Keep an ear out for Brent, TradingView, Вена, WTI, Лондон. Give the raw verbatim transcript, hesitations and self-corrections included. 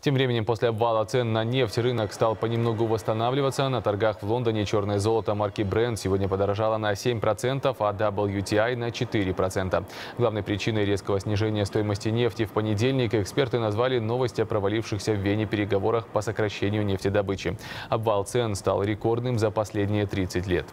Тем временем, после обвала цен на нефть рынок стал понемногу восстанавливаться. На торгах в Лондоне черное золото марки Brent сегодня подорожало на семь процентов, а дабл ю ти ай на четыре процента. Главной причиной резкого снижения стоимости нефти в понедельник эксперты назвали новость о провалившихся в Вене переговорах по сокращению нефтедобычи. Обвал цен стал рекордным за последние тридцать лет.